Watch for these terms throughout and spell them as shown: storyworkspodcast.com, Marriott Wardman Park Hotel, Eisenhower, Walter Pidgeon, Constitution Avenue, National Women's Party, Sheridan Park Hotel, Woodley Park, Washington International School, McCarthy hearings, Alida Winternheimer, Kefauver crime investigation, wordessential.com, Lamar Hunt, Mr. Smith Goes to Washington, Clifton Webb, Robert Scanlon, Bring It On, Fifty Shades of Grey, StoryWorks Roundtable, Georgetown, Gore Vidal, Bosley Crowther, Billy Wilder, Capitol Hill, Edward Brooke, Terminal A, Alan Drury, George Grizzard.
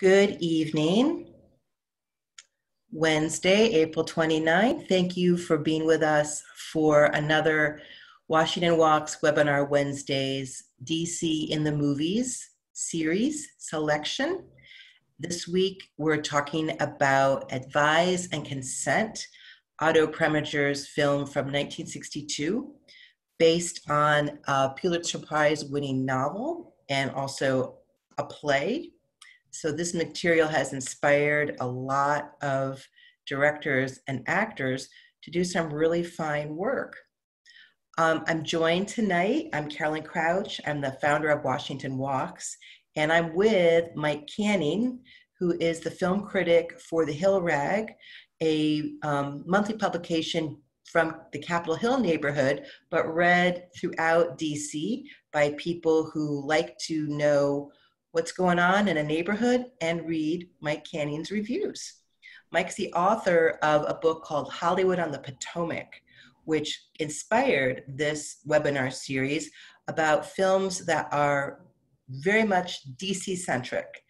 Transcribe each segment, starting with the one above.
Good evening. Wednesday, April 29th. Thank you for being with us for another Washington Walks webinar Wednesdays, DC in the Movies series selection. This week, we're talking about Advise and Consent, Otto Preminger's film from 1962, based on a Pulitzer Prize winning novel and also a play. So this material has inspired a lot of directors and actors to do some really fine work. I'm joined tonight, I'm Carolyn Crouch, I'm the founder of Washington Walks, and I'm with Mike Canning, who is the film critic for the Hill Rag, a monthly publication from the Capitol Hill neighborhood, but read throughout DC by people who like to know what's going on in a neighborhood and read Mike Canning's reviews. Mike's the author of a book called Hollywood on the Potomac, which inspired this webinar series about films that are very much DC centric,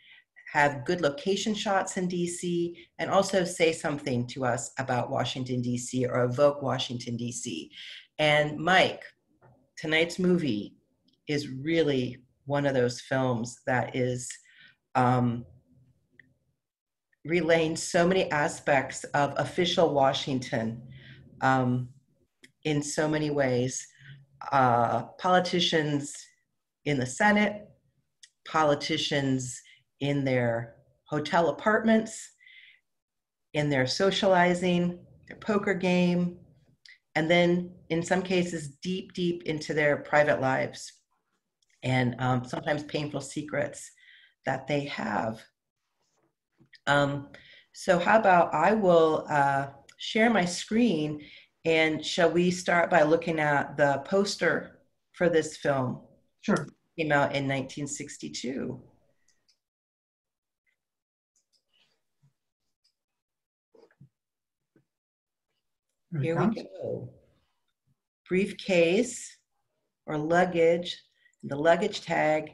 have good location shots in DC, and also say something to us about Washington DC or evoke Washington DC. And Mike, tonight's movie is really one of those films that is relaying so many aspects of official Washington in so many ways. Politicians in the Senate, politicians in their hotel apartments, in their socializing, their poker game, and then in some cases deep, deep into their private lives, and sometimes painful secrets that they have. So how about I will share my screen, and shall we start by looking at the poster for this film? Sure. It came out in 1962. Here we go. Briefcase or luggage. The luggage tag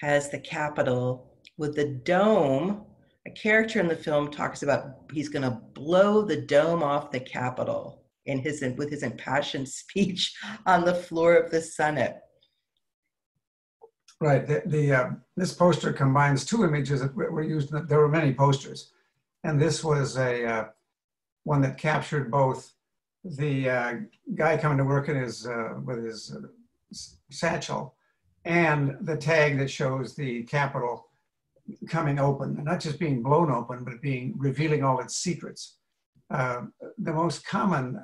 has the Capitol with the dome. A character in the film talks about he's going to blow the dome off the Capitol in his, with his impassioned speech on the floor of the Senate. Right. This poster combines two images that were used. There were many posters, and this was a one that captured both the guy coming to work in his, with his satchel, and the tag that shows the Capitol coming open, and not just being blown open, but being revealing all its secrets. The most common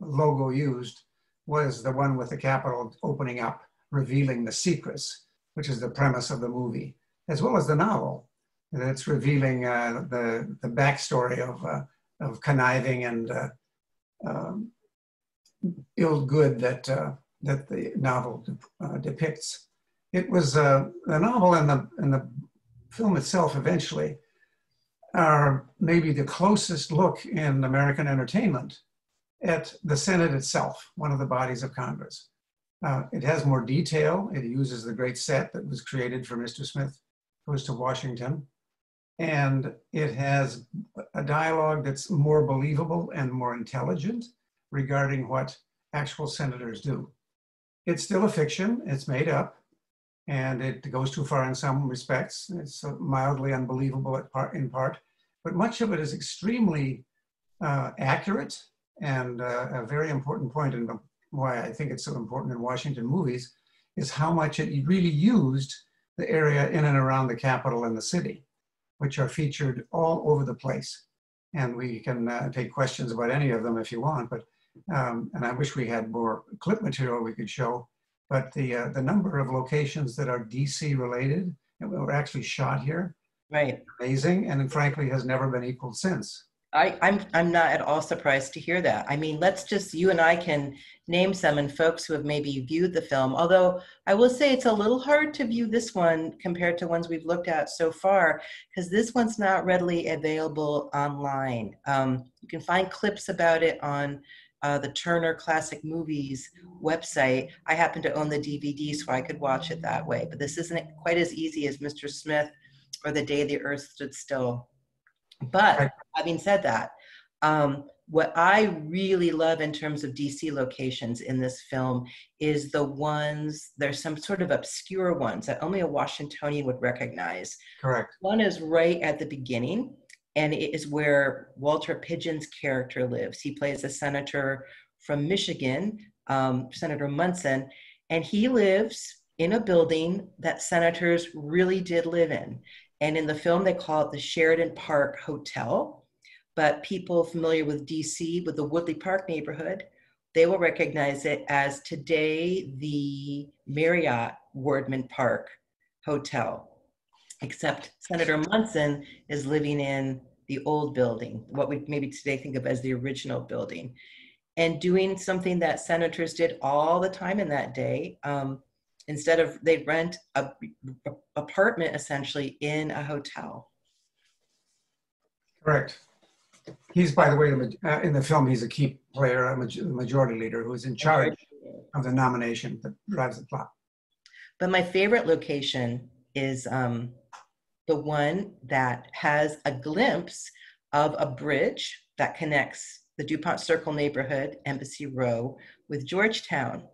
logo used was the one with the Capitol opening up, revealing the secrets, which is the premise of the movie, as well as the novel. That's revealing the backstory of conniving and ill good that that the novel depicts. It was the novel and the film itself eventually are maybe the closest look in American entertainment at the Senate itself, one of the bodies of Congress. It has more detail. It uses the great set that was created for Mr. Smith Goes to Washington. And it has a dialogue that's more believable and more intelligent regarding what actual senators do. It's still a fiction, it's made up, and it goes too far in some respects. It's mildly unbelievable in part, but much of it is extremely accurate, and a very important point, and why I think it's so important in Washington movies, is how much it really used the area in and around the Capitol and the city, which are featured all over the place. And we can take questions about any of them if you want, but and I wish we had more clip material we could show, but the number of locations that are DC related and were actually shot here, right? Amazing, and frankly has never been equaled since. I'm not at all surprised to hear that. I mean, let's just, you and I can name some, and folks who have maybe viewed the film, although I will say it's a little hard to view this one compared to ones we've looked at so far, because this one's not readily available online. You can find clips about it on the Turner Classic Movies website. I happen to own the DVD, so I could watch it that way, but this isn't quite as easy as Mr. Smith or the day the earth stood still. But having said that, what I really love in terms of DC locations in this film is the ones, there's some sort of obscure ones that only a Washingtonian would recognize. Correct. One is right at the beginning, and it is where Walter Pidgeon's character lives. He plays a senator from Michigan, Senator Munson, and he lives in a building that senators really did live in. And in the film, they call it the Sheridan Park Hotel. But people familiar with DC, with the Woodley Park neighborhood, they will recognize it as today the Marriott Wardman Park Hotel. Except Senator Munson is living in the old building, what we maybe today think of as the original building, and doing something that senators did all the time in that day. Instead of, they'd rent an apartment essentially in a hotel. Correct. He's, by the way, in the film, he's a key player, a majority leader who is in charge of the nomination that drives the plot. But my favorite location is the one that has a glimpse of a bridge that connects the DuPont Circle neighborhood, Embassy Row, with Georgetown.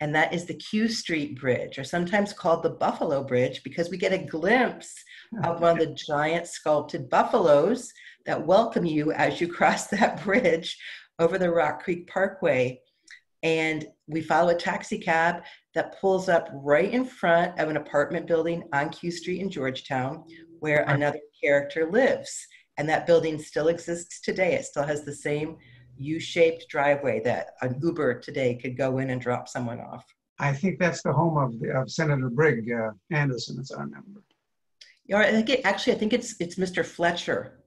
And that is the Q Street Bridge, or sometimes called the Buffalo Bridge, because we get a glimpse of one of the giant sculpted buffaloes that welcome you as you cross that bridge over the Rock Creek Parkway. And we follow a taxi cab that pulls up right in front of an apartment building on Q Street in Georgetown, where another character lives. And that building still exists today. It still has the same U-shaped driveway that an Uber today could go in and drop someone off. I think that's the home of Senator Brigg Anderson, as I remember. Yeah, I think it's Mr. Fletcher.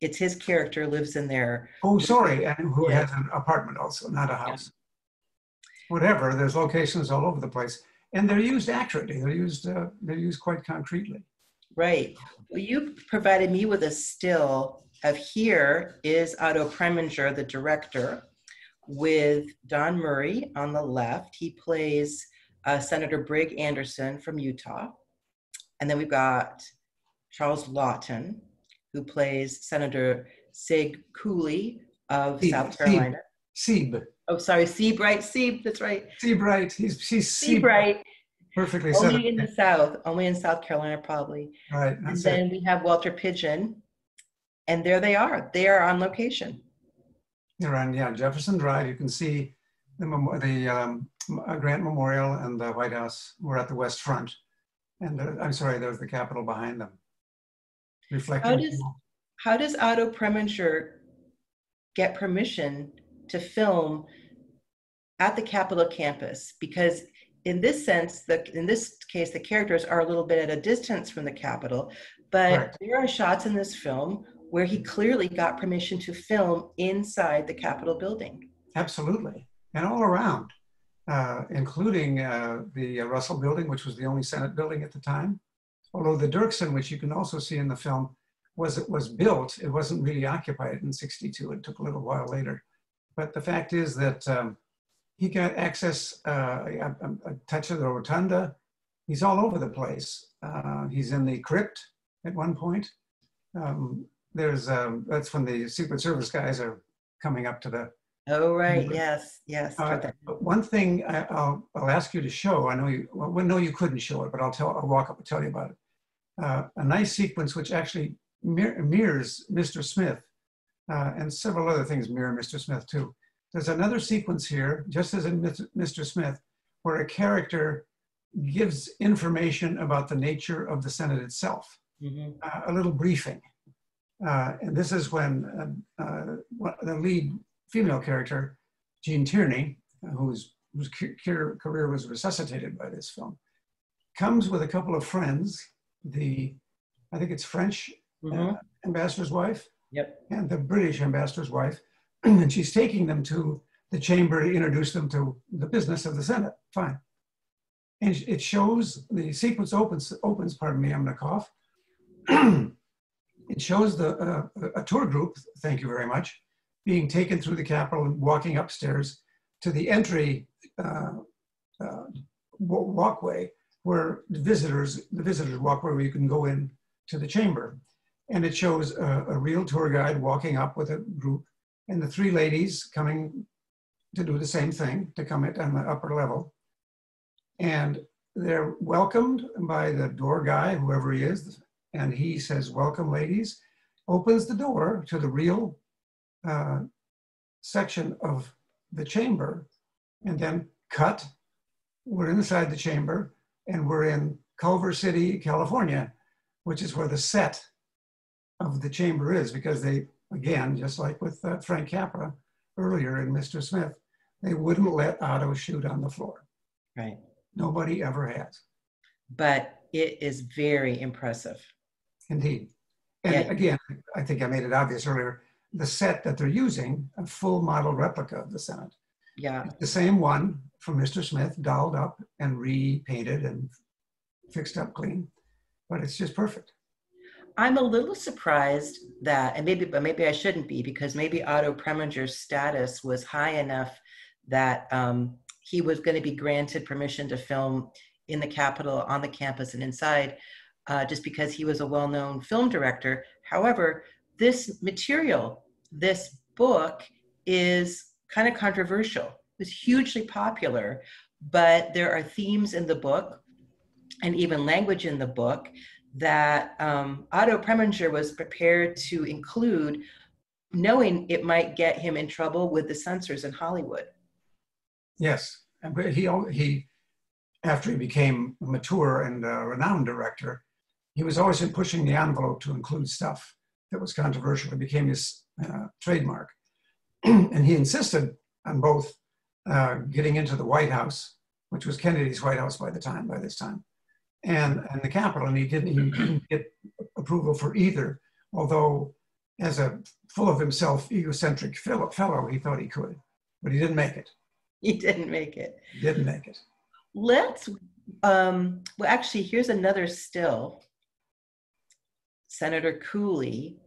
It's his character lives in there. Oh, sorry, and who has an apartment also, not a house. Yeah. Whatever, there's locations all over the place, and they're used accurately. They're used quite concretely. Right. Well, you provided me with a still of here is Otto Preminger, the director, with Don Murray on the left. He plays Senator Brigg Anderson from Utah, and then we've got Charles Laughton, who plays Senator Sig Cooley of South Carolina. Seeb. Oh, sorry, Seabright, Seeb, that's right. Seabright, she's Seabright. Perfectly said. Only in the South, only in South Carolina, probably. Right, and then we have Walter Pidgeon, and there they are. They are on location. They're on, yeah, Jefferson Drive. You can see the Grant Memorial and the White House were at the West Front. And I'm sorry, there was the Capitol behind them. Reflecting. How does Otto Preminger get permission to film at the Capitol campus? Because in this sense, in this case, the characters are a little bit at a distance from the Capitol, but there are shots in this film where he clearly got permission to film inside the Capitol building. Absolutely, and all around, including the Russell Building, which was the only Senate building at the time. Although the Dirksen, which you can also see in the film, was built. It wasn't really occupied in '62. It took a little while later. But the fact is that he got access, a touch of the rotunda. He's all over the place. He's in the crypt at one point. That's when the Secret Service guys are coming up to the... Oh, right, yes. One thing I'll ask you to show, I know you couldn't show it, but I'll walk up and tell you about it. A nice sequence which actually mirrors Mr. Smith. And several other things mirror Mr. Smith too. There's another sequence here, just as in Mr. Smith, where a character gives information about the nature of the Senate itself, a little briefing. And this is when the lead female character, Gene Tierney, whose career was resuscitated by this film, comes with a couple of friends, I think it's French ambassador's wife, and the British ambassador's wife, and she's taking them to the chamber to introduce them to the business of the Senate. Fine. And it shows, the sequence opens, pardon me, I'm gonna cough. It shows a tour group, thank you very much, being taken through the Capitol and walking upstairs to the entry walkway where the visitors walkway where you can go in to the chamber. And it shows a real tour guide walking up with a group and the three ladies coming to do the same thing, to come in on the upper level. And they're welcomed by the door guy, whoever he is, and he says, "Welcome, ladies," opens the door to the real section of the chamber, and then cut. We're inside the chamber, and we're in Culver City, California, which is where the set of the chamber is, because they, again, just like with Frank Capra earlier and Mr. Smith, they wouldn't let Otto shoot on the floor. Right. Nobody ever has. But it is very impressive. Indeed. And yeah, again, I think I made it obvious earlier, the set that they're using, a full model replica of the Senate. Yeah. It's the same one from Mr. Smith, dolled up and repainted and fixed up clean, but it's just perfect. I'm a little surprised that, and maybe I shouldn't be, because maybe Otto Preminger's status was high enough that he was going to be granted permission to film in the Capitol, on the campus, and inside, just because he was a well-known film director. However, this material, this book, is kind of controversial. It was hugely popular, but there are themes in the book and even language in the book that Otto Preminger was prepared to include, knowing it might get him in trouble with the censors in Hollywood. Yes, but he after he became a mature and a renowned director, he was always pushing the envelope to include stuff that was controversial. It became his trademark. And he insisted on both getting into the White House, which was Kennedy's White House by this time, and the Capitol, and he didn't get approval for either, although as a full of himself, egocentric fellow, he thought he could, but he didn't make it. He didn't make it. Let's, well, actually, here's another still, Senator Cooley,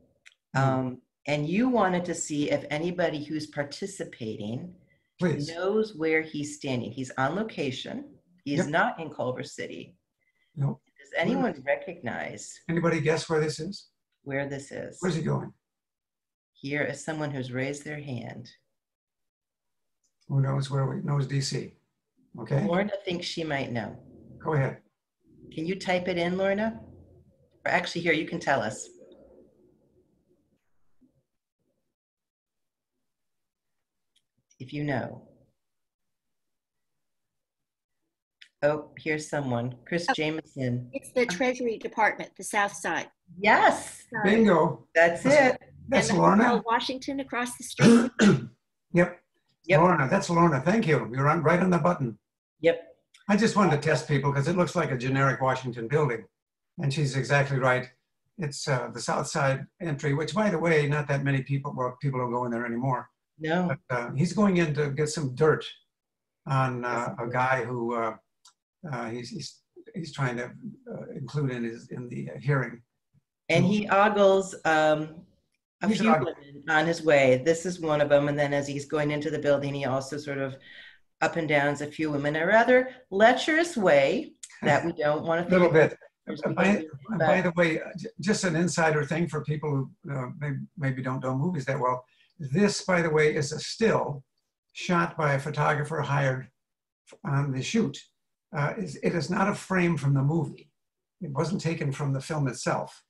and you wanted to see if anybody who's participating knows where he's standing. He's on location. He's not in Culver City. Nope. Does anyone recognize? Anybody guess where this is? Where this is. Where's he going? Here is someone who's raised their hand. Who knows where we knows DC? Okay. Lorna thinks she might know. Go ahead. Can you type it in, Lorna? Or actually, here, you can tell us. If you know. Oh, here's someone. Chris Jameson. It's the Treasury Department, the South Side. Yes. Bingo. That's it. That's Lorna. Hotel Washington across the street. Yep. Lorna, that's Lorna. Thank you. You're on, right on the button. Yep. I just wanted to test people because it looks like a generic Washington building. And she's exactly right. It's the South Side entry, which, by the way, not that many people, well, people don't go in there anymore. No. But, he's going in to get some dirt on a guy who he's trying to include in the hearing. And he ogles a few women on his way. This is one of them. And then as he's going into the building, he also sort of up and downs a few women in a rather lecherous way that we don't want to think about. A little bit. By the way, just an insider thing for people who maybe don't know movies that well. This, by the way, is a still shot by a photographer hired on the shoot. It is not a frame from the movie. It wasn't taken from the film itself.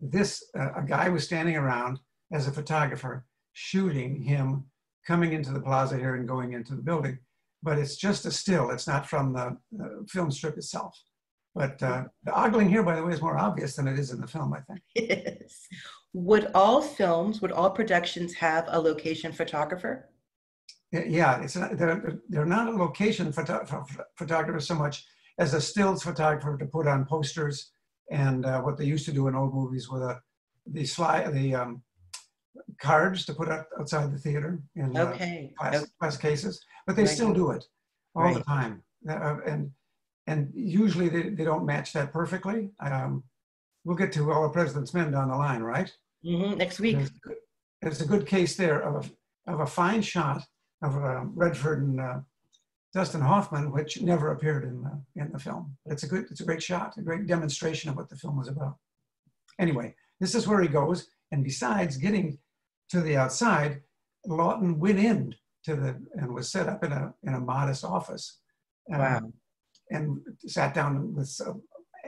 This, a guy was standing around as a photographer, shooting him coming into the plaza here and going into the building. But it's just a still, it's not from the film strip itself. But the ogling here, by the way, is more obvious than it is in the film, I think. Yes. Would all productions have a location photographer? Yeah, they're not a location photographer so much as a stills photographer to put on posters and what they used to do in old movies with the cards to put up outside the theater in glass cases, but they still do it all the time. And usually they don't match that perfectly. We'll get to All the President's Men down the line, right? Mm-hmm. Next week. There's a good case there of a fine shot of Redford and Dustin Hoffman, which never appeared in the film. It's a great shot, a great demonstration of what the film was about. Anyway, this is where he goes. And besides getting to the outside, Laughton went in to the, and was set up in a modest office. Wow. And sat down with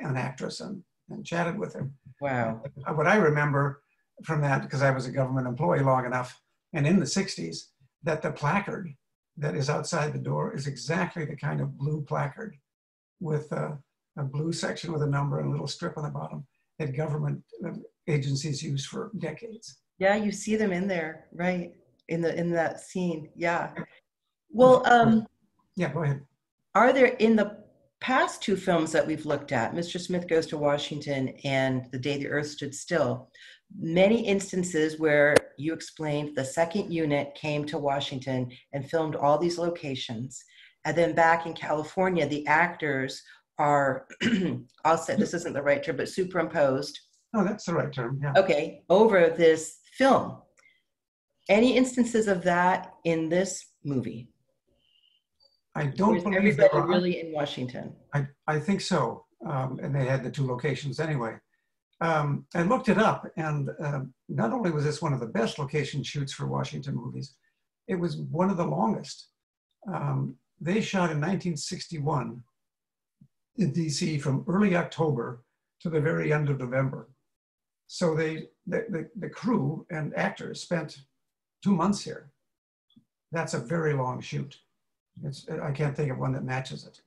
an actress and chatted with her. Wow. What I remember from that, because I was a government employee long enough, and in the 60s, that the placard that is outside the door is exactly the kind of blue placard with a blue section with a number and a little strip on the bottom that government agencies use for decades. Yeah, you see them in there, right? In that scene, yeah. Well, yeah, go ahead. Are there, in the past two films that we've looked at, Mr. Smith Goes to Washington and The Day the Earth Stood Still, many instances where you explained the second unit came to Washington and filmed all these locations. And then back in California, the actors are, I'll say this isn't the right term, but superimposed. Oh, that's the right term, yeah. Okay, over this film. Any instances of that in this movie? I don't believe that really in Washington. I think so, and they had the two locations anyway. I looked it up, and not only was this one of the best location shoots for Washington movies, it was one of the longest. They shot in 1961 in DC from early October to the very end of November. So the crew and actors spent 2 months here. That's a very long shoot. It's, I can't think of one that matches it.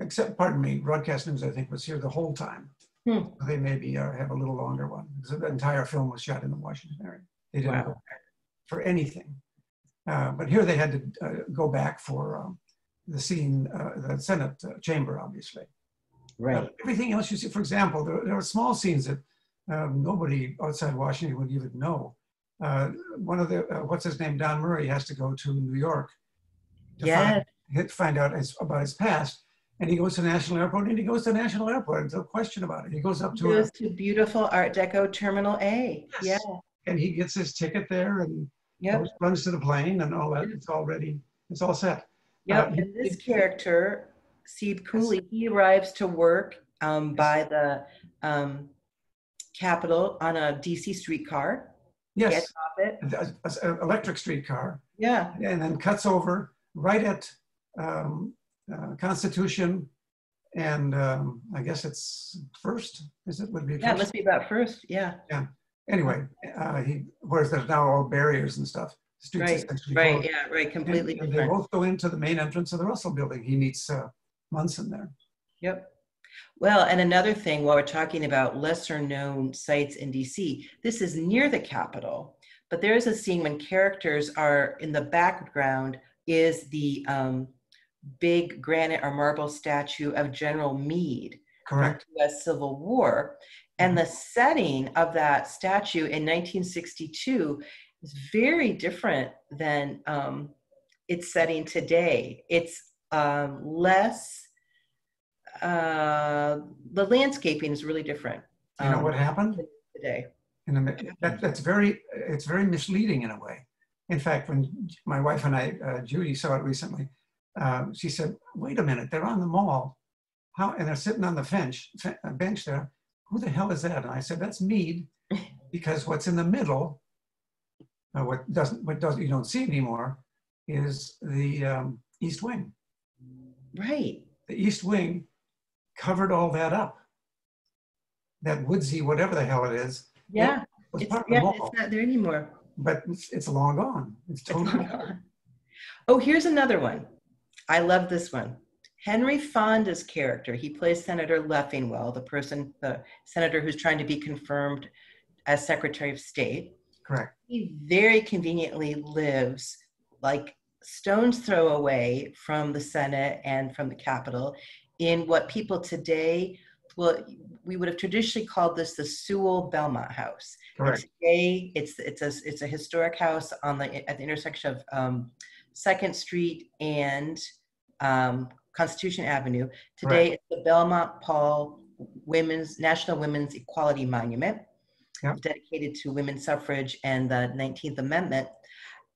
Except, pardon me, Broadcast News, I think, was here the whole time. Hmm. They maybe have a little longer one, because the entire film was shot in the Washington area. They didn't go back for anything. But here they had to go back for the scene, the Senate chamber, obviously. Right. Everything else you see, for example, there were small scenes that nobody outside Washington would even know. One of the, what's his name, Don Murray has to go to New York to find out about his past. And he goes to National Airport, and he goes to National Airport. There's no question about it. He goes up to beautiful Art Deco Terminal A. Yes. Yeah. And he gets his ticket there and runs to the plane and all that. It's all ready. It's all set. Yep. And this character, Seabright Cooley, he arrives to work by the Capitol on a DC streetcar. Yes. An electric streetcar. Yeah. And then cuts over right at Constitution and I guess it's First, is it? Would be First? Yeah, it must be about First, yeah. Yeah. Anyway, whereas there's now all barriers and stuff. Right, right, yeah, right, completely. And they both go into the main entrance of the Russell Building. He meets Munson there. Yep. Well, and another thing, while we're talking about lesser known sites in DC, this is near the Capitol, but there is a scene when characters are in the background is the big granite or marble statue of General Meade. Correct. From the U.S. Civil War. And the setting of that statue in 1962 is very different than its setting today. It's less, the landscaping is really different. You know what happened? Today. It's very misleading in a way. In fact, when my wife and I, Judy, saw it recently, she said, wait a minute, they're on the mall. And they're sitting on the bench there. Who the hell is that? And I said, that's Meade, because what's in the middle, what you don't see anymore, is the East Wing. Right. The East Wing covered all that up. That woodsy, whatever the hell it is. Yeah. It was part of the mall. It's not there anymore. But it's long gone. It's totally gone. Oh, here's another one. I love this one. Henry Fonda's character, he plays Senator Leffingwell, the senator who's trying to be confirmed as Secretary of State. Correct. He very conveniently lives like stone's throw away from the Senate and from the Capitol in what people today, we would have traditionally called this the Sewell Belmont House. Correct. Today, it's a historic house at the intersection of 2nd Street and Constitution Avenue. Today, it's the Belmont Paul National Women's Equality Monument, dedicated to women's suffrage and the 19th Amendment.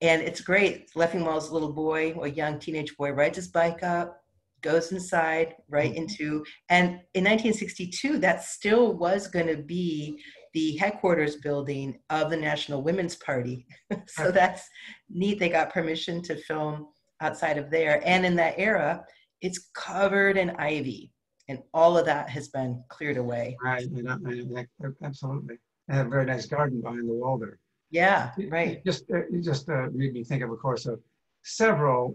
And it's great. Leffingwell's little boy, a young teenage boy, rides his bike up goes inside right into, and in 1962, that still was going to be the headquarters building of the National Women's Party. So that's neat. They got permission to film outside of there. And in that era, it's covered in ivy, and all of that has been cleared away. Right, absolutely. They have a very nice garden behind the wall there. Yeah, right. It just made me think of course, of several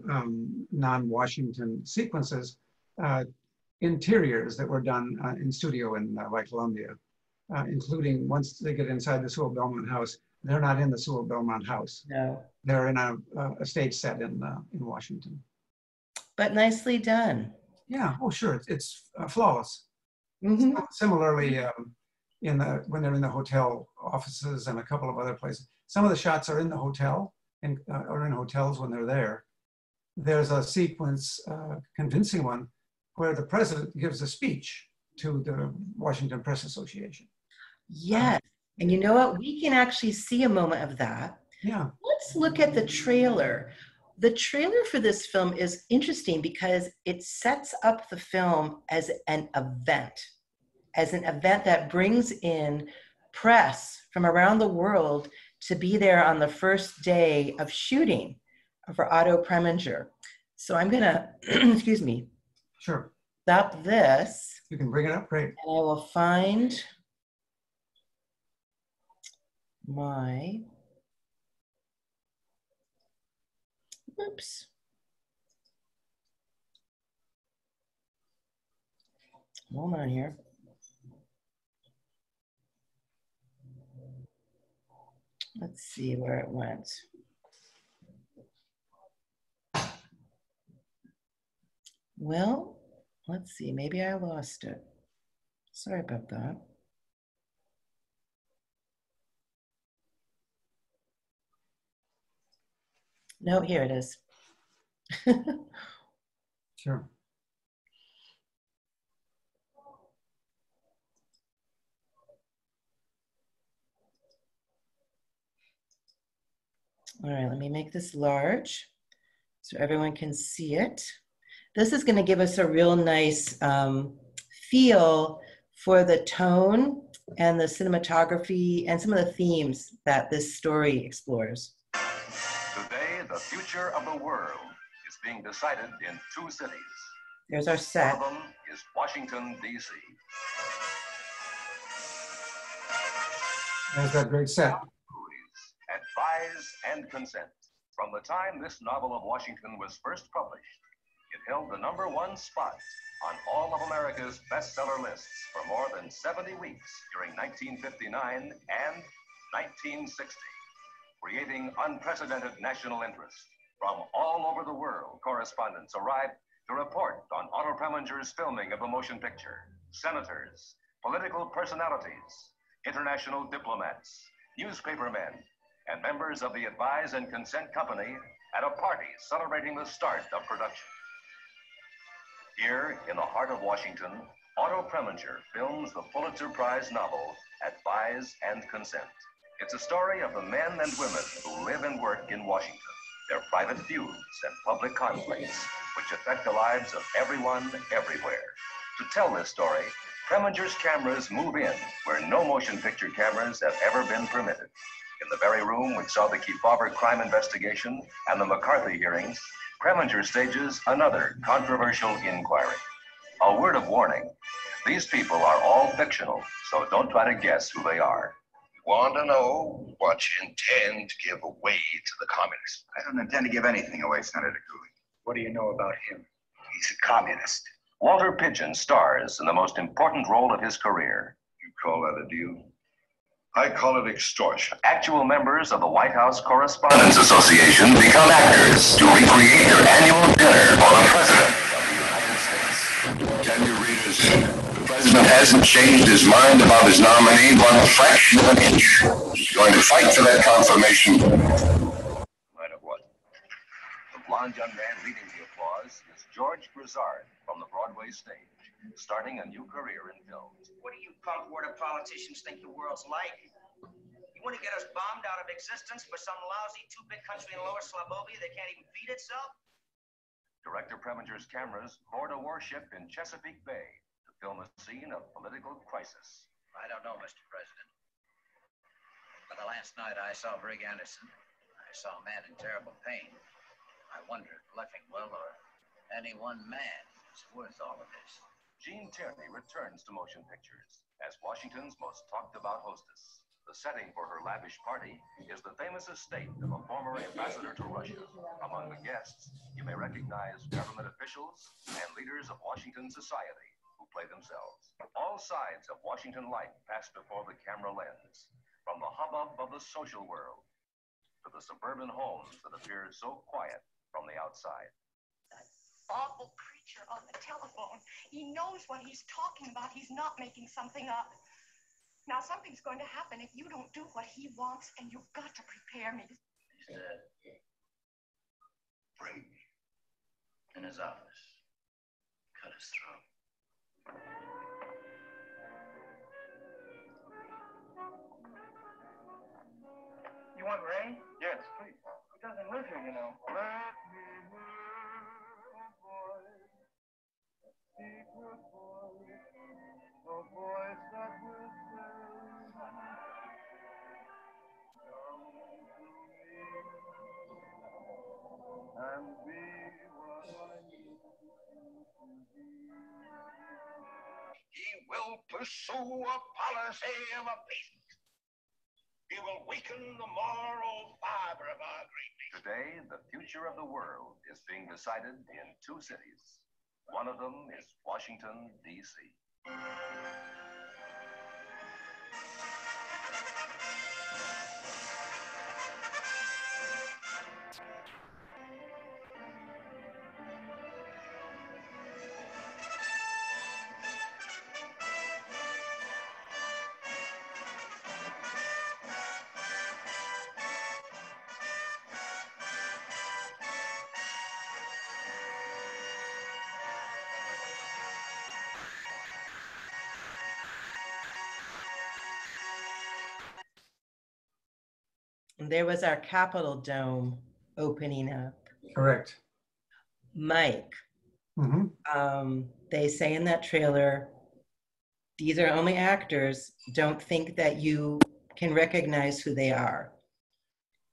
non-Washington sequences, interiors that were done in studio in White Columbia, including once they get inside the Sewell Belmont House, they're not in the Sewell Belmont House. No. They're in a stage set in Washington. But nicely done. Yeah, oh sure, it's flawless. Mm-hmm. Similarly, when they're in the hotel offices and a couple of other places, some of the shots are in the hotel and or in hotels when they're there. There's a sequence, convincing one, where the president gives a speech to the Washington Press Association. Yes, and you know what? We can actually see a moment of that. Yeah. Let's look at the trailer. The trailer for this film is interesting because it sets up the film as an event that brings in press from around the world to be there on the first day of shooting for Otto Preminger. So I'm gonna, excuse me. Sure. Stop this. You can bring it up, great. And I will find my, oops. Hold on here. Let's see where it went. Well, let's see, maybe I lost it. Sorry about that. No, here it is. Sure. All right, let me make this large so everyone can see it. This is going to give us a real nice feel for the tone and the cinematography and some of the themes that this story explores. Today, the future of the world is being decided in two cities. There's our set. One of them is Washington, D.C. There's that great set. Advise and Consent. From the time this novel of Washington was first published, it held the #1 spot on all of America's bestseller lists for more than 70 weeks during 1959 and 1960, creating unprecedented national interest. From all over the world, correspondents arrived to report on Otto Preminger's filming of the motion picture. Senators, political personalities, international diplomats, newspapermen, and members of the Advise and Consent Company at a party celebrating the start of production. Here, in the heart of Washington, Otto Preminger films the Pulitzer Prize novel, Advise and Consent. It's a story of the men and women who live and work in Washington, their private feuds and public conflicts, which affect the lives of everyone, everywhere. To tell this story, Preminger's cameras move in where no motion picture cameras have ever been permitted. In the very room which saw the Kefauver crime investigation and the McCarthy hearings, Preminger stages another controversial inquiry. A word of warning, these people are all fictional, so don't try to guess who they are. We want to know what you intend to give away to the communists. I don't intend to give anything away, Senator Cooley. What do you know about him? He's a communist. Walter Pidgeon stars in the most important role of his career. You call that a deal? I call it extortion. Actual members of the White House Correspondents Association become actors to recreate their annual dinner for the President of the United States. Can you read us? The President hasn't changed his mind about his nominee one fraction of an inch. He's going to fight for that confirmation. No matter what. The blonde young man leading the applause is George Broussard from the Broadway stage, starting a new career in films. What do you punk-worded politicians think the world's like? You want to get us bombed out of existence for some lousy two-bit country in Lower Slobovia that can't even feed itself? Director Preminger's cameras moored a warship in Chesapeake Bay to film a scene of political crisis. I don't know, Mr. President, but the last night I saw Brigg Anderson. I saw a man in terrible pain. I wonder if Leffingwell or any one man is worth all of this. Gene Tierney returns to motion pictures as Washington's most talked-about hostess. The setting for her lavish party is the famous estate of a former ambassador to Russia. Among the guests, you may recognize government officials and leaders of Washington society who play themselves. All sides of Washington life pass before the camera lens, from the hubbub of the social world to the suburban homes that appear so quiet from the outside. That awful creature on the telephone. He knows what he's talking about. He's not making something up. Now, something's going to happen if you don't do what he wants, and you've got to prepare me. He's dead. Brigg. In his office. Cut his throat. You want rain? Yes, please. He doesn't live here, you know. Let me hear a voice. Secret voice. A voice that will say, come to me and be what I need to be. He will pursue a policy of abatement. He will weaken the moral fiber of our great nation. Today, the future of the world is being decided in two cities. One of them is Washington, D.C. There was our Capitol Dome opening up. Correct. Mike, they say in that trailer, these are only actors. Don't think that you can recognize who they are,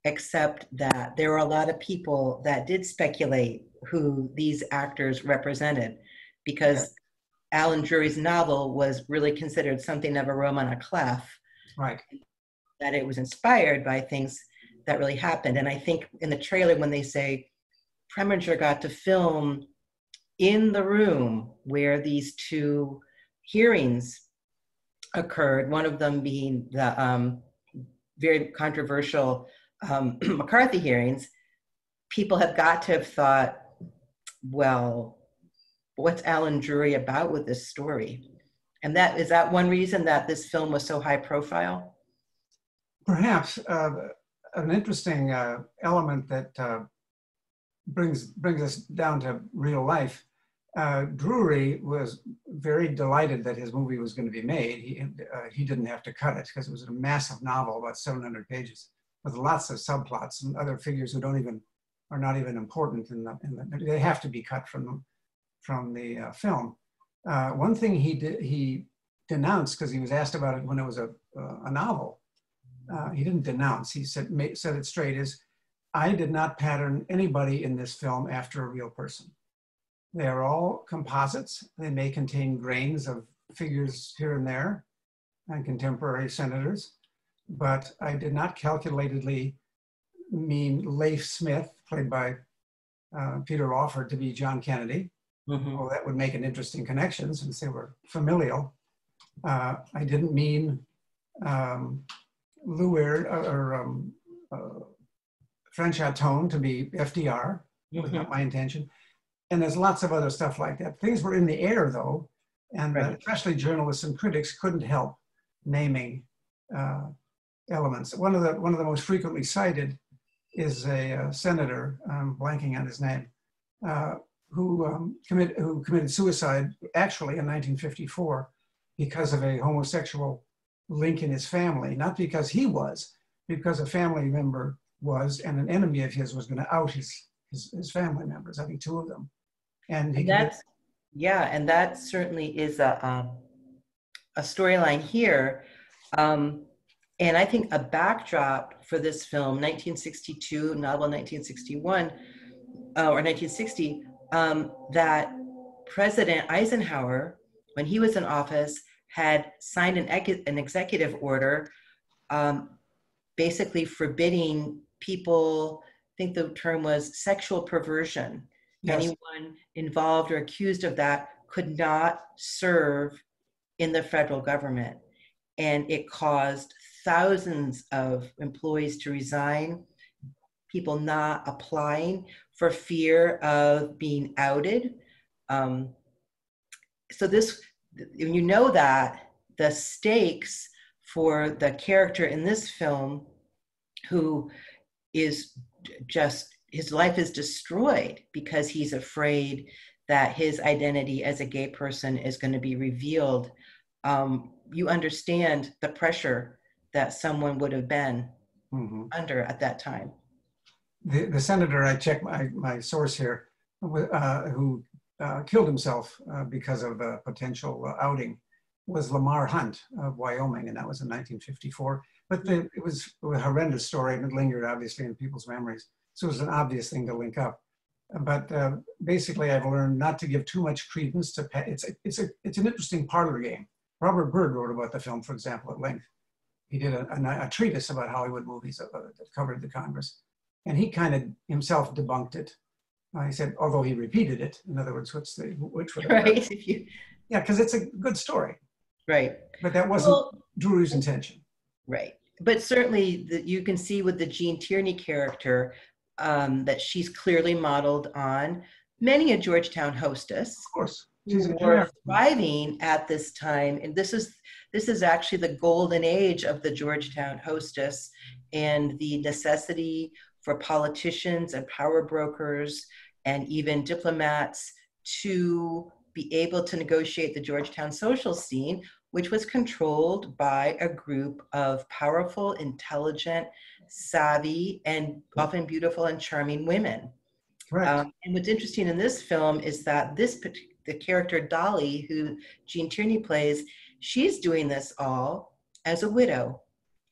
except that there were a lot of people that did speculate who these actors represented, because Alan Drury's novel was really considered something of a Rome on a Clef. Right. That it was inspired by things that really happened. And I think in the trailer, when they say Preminger got to film in the room where these two hearings occurred, one of them being the very controversial McCarthy hearings, people have got to have thought, well, what's Alan Drury about with this story? And that is that one reason that this film was so high profile? Perhaps an interesting element that brings us down to real life. Drury was very delighted that his movie was going to be made. He didn't have to cut it because it was a massive novel, about 700 pages, with lots of subplots and other figures who are not even important. They have to be cut from the film. One thing he denounced, because he was asked about it when it was a novel. He didn't denounce, he said it straight, is I did not pattern anybody in this film after a real person. They are all composites. They may contain grains of figures here and there and contemporary senators, but I did not calculatedly mean Leif Smith, played by Peter Lawford, to be John Kennedy. Well, that would make an interesting connection since they were familial. I didn't mean Franchot Tone to be FDR, was not my intention. And there's lots of other stuff like that. Things were in the air though, and especially journalists and critics couldn't help naming elements. One of the most frequently cited is a senator, I'm blanking on his name, who committed suicide actually in 1954 because of a homosexual link in his family, not because he was, because a family member was, and an enemy of his was going to out his family members, I think two of them. And that's, yeah, and that certainly is a storyline here. And I think a backdrop for this film, 1962, novel 1961, or 1960, that President Eisenhower, when he was in office, had signed an executive order basically forbidding people, I think the term was sexual perversion. Yes. Anyone involved or accused of that could not serve in the federal government. And it caused thousands of employees to resign, people not applying for fear of being outed. So this, you know, that the stakes for the character in this film, who is just, his life is destroyed because he's afraid that his identity as a gay person is going to be revealed. You understand the pressure that someone would have been under at that time. The senator, I checked my source here, who killed himself because of a potential outing, was Lamar Hunt of Wyoming, and that was in 1954. But it was a horrendous story, and it lingered obviously in people's memories. So it was an obvious thing to link up. But basically, I've learned not to give too much credence to it's an interesting parlor game. Robert Byrd wrote about the film, for example, at length. He did a treatise about Hollywood movies that covered the Congress. And he kind of himself debunked it. He said, although he repeated it. In other words, which would right. Yeah, because it's a good story. Right. But that wasn't Drury's intention. Right. But certainly you can see with the Gene Tierney character that she's clearly modeled on many a Georgetown hostess. Of course. She's thriving at this time. And this is actually the golden age of the Georgetown hostess and the necessity for politicians and power brokers and even diplomats to be able to negotiate the Georgetown social scene, which was controlled by a group of powerful, intelligent, savvy, and often beautiful and charming women. Right. And what's interesting in this film is that the character Dolly, who Gene Tierney plays, she's doing this all as a widow.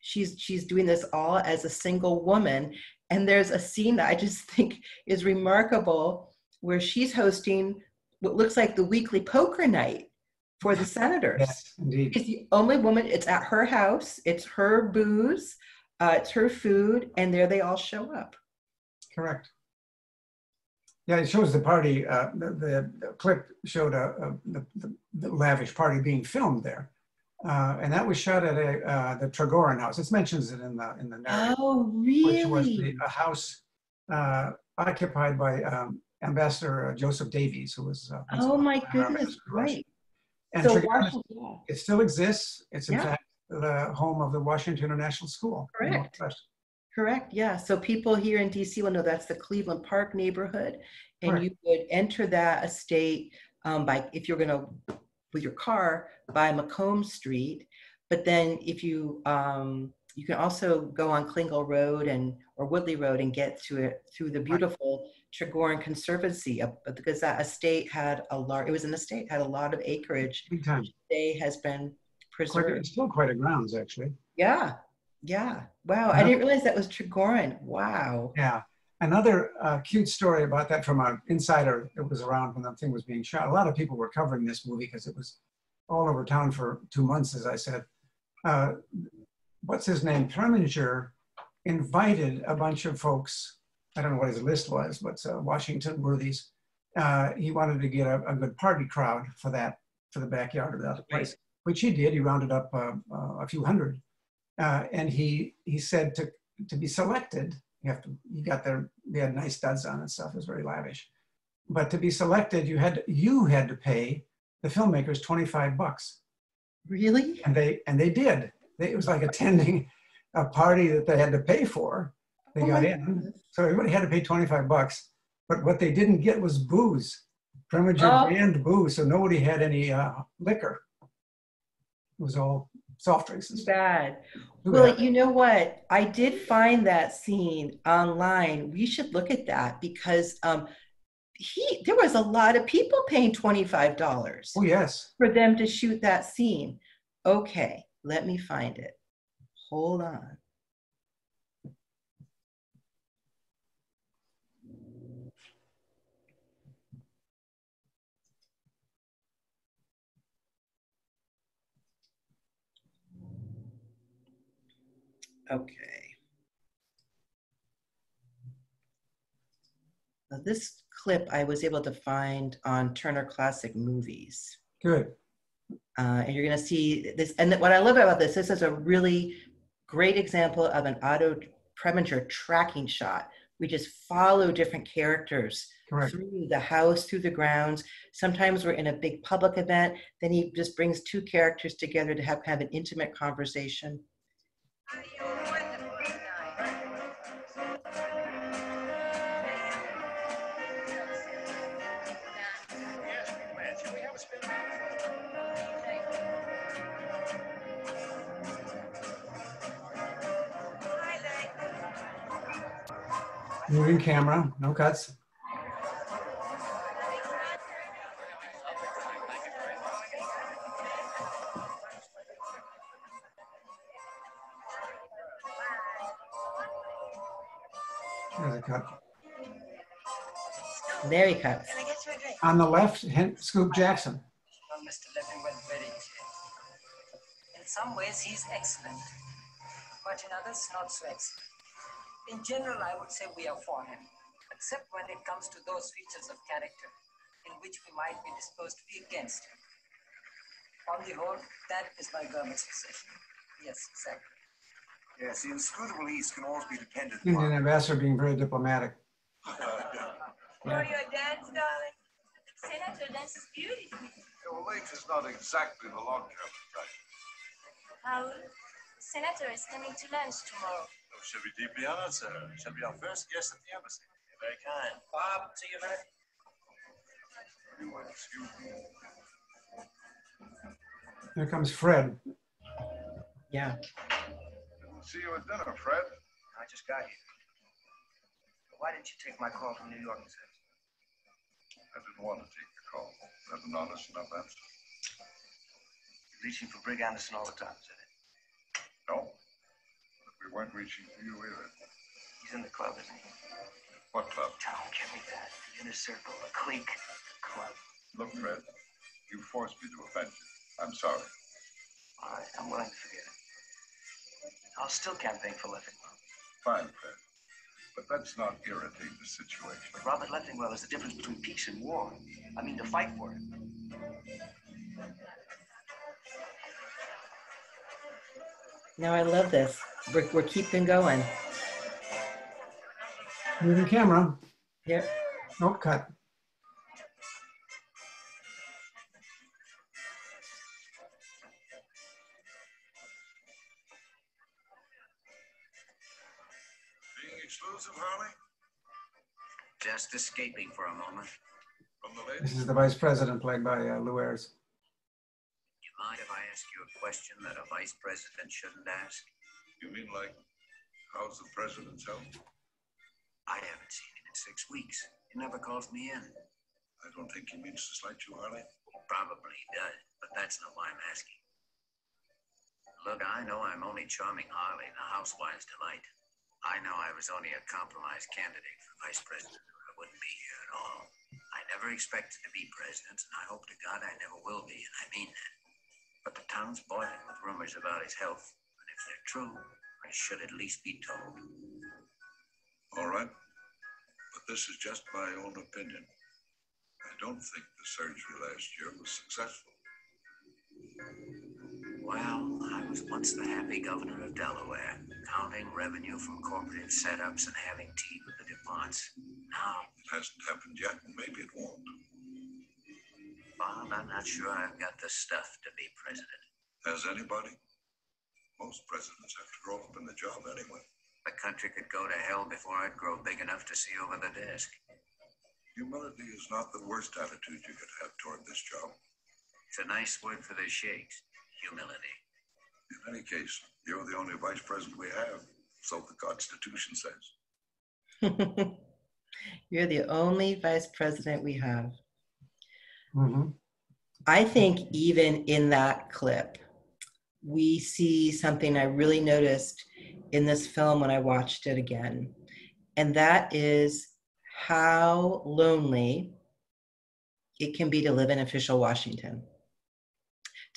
She's doing this all as a single woman. And there's a scene that I just think is remarkable where she's hosting what looks like the weekly poker night for the senators. Yes, indeed. She's the only woman, it's at her house, it's her booze, it's her food, and there they all show up. Correct. Yeah, it shows the party, the clip showed the lavish party being filmed there. And that was shot at the Tregoran House. It mentions it in the narrative. Oh, really? Which was a house occupied by Ambassador Joseph Davies, who was... oh, my goodness, right. And so it still exists. It's in fact the home of the Washington International School. Correct. Correct, yeah. So people here in DC will know that's the Cleveland Park neighborhood. And you would enter that estate if you're going to, with your car, by Macomb Street. But then if you, you can also go on Klingel Road or Woodley Road and get to it through the beautiful Tregoran Conservancy, because that estate had a lot of acreage. Big time. Today has been preserved. It's still quite a grounds, actually. Yeah. Yeah. Wow. I didn't realize that was Tregoran. Wow. Yeah. Another cute story about that from an insider that was around when that thing was being shot. A lot of people were covering this movie because it was all over town for 2 months, as I said. What's his name? Preminger invited a bunch of folks. I don't know what his list was, but Washington Worthies. He wanted to get a good party crowd for that, for the backyard of that place, which he did. He rounded up a few hundred. And he said to be selected, you got there, they had nice studs on and stuff, it was very lavish. But to be selected, you had to pay the filmmakers $25. Really? And they did. It was like attending a party that they had to pay for. They got in. Goodness. So everybody had to pay $25. But what they didn't get was booze. Preminger banned booze, so nobody had any liquor. It was all soft drinks and stuff. Bad. Well, you know what? I did find that scene online. We should look at that because there was a lot of people paying $25. Oh, yes. For them to shoot that scene. Okay, let me find it. Hold on. Okay. Now this clip I was able to find on Turner Classic Movies. Good. And you're going to see this. And what I love about this, this is a really great example of an Otto Preminger tracking shot. We just follow different characters. Correct. Through the house, through the grounds. Sometimes we're in a big public event. Then he just brings two characters together to have kind of an intimate conversation. Moving camera, no cuts. There's a cut. There he cuts. On the left, Scoop Jackson. Oh, Mr. Leffingwell, very good. In some ways, he's excellent, but in others, not so excellent. In general, I would say we are for him, except when it comes to those features of character in which we might be disposed to be against him. On the whole, that is my government's position. Yes, exactly. Yes, the inscrutable East can always be depended on. Indian ambassador being very diplomatic. You're your dance, darling. Senator dances beautifully. Your lake is not exactly the long-term type. Our senator is coming to lunch tomorrow. Should be deeply honored, sir. Shall be our first guest at the embassy. You're very kind. Bob, see you later. You will excuse me. Here comes Fred. Yeah. We'll see you at dinner, Fred. I just got here. Why didn't you take my call from New York, sir? I didn't want to take the call. That's an honest enough answer. You're reaching for Brigg Anderson all the time, is it? No. We weren't reaching for you either. He's in the club, isn't he? What club? Don't give me that. The inner circle, the clique, the club. Look, Fred, you forced me to offend you. I'm sorry. All right, I'm willing to forget it. I'll still campaign for Leffingwell. Fine, Fred. But that's not irritating the situation. But Robert Leffingwell is the difference between peace and war. I mean, the fight for it. Now I love this. We're keeping going. Moving camera. Yep. No cut. Being exclusive, Harley? Just escaping for a moment. From the lady. This is the vice president played by Lou Ayres. Do you mind if I ask you a question that a vice president shouldn't ask? You mean like, how's the president's health? I haven't seen him in 6 weeks. He never calls me in. I don't think he means to slight you, Harley. Probably does, but that's not why I'm asking. Look, I know I'm only charming Harley, the housewife's delight. I know I was only a compromise candidate for vice president, or I wouldn't be here at all. I never expected to be president, and I hope to God I never will be, and I mean that. But the town's boiling with rumors about his health. If they're true, I should at least be told. All right, but this is just my own opinion. I don't think the surgery last year was successful. Well, I was once the happy governor of Delaware, counting revenue from corporate setups and having tea with the DuPonts. Now... It hasn't happened yet, and maybe it won't. Bob, I'm not sure I've got the stuff to be president. Has anybody? Most presidents have to grow up in the job anyway. The country could go to hell before I'd grow big enough to see over the desk. Humility is not the worst attitude you could have toward this job. It's a nice word for the shakes, humility. In any case, you're the only vice president we have, so the Constitution says. You're the only vice president we have. Mm-hmm. I think even in that clip, we see something I really noticed in this film when I watched it again. And that is how lonely it can be to live in official Washington.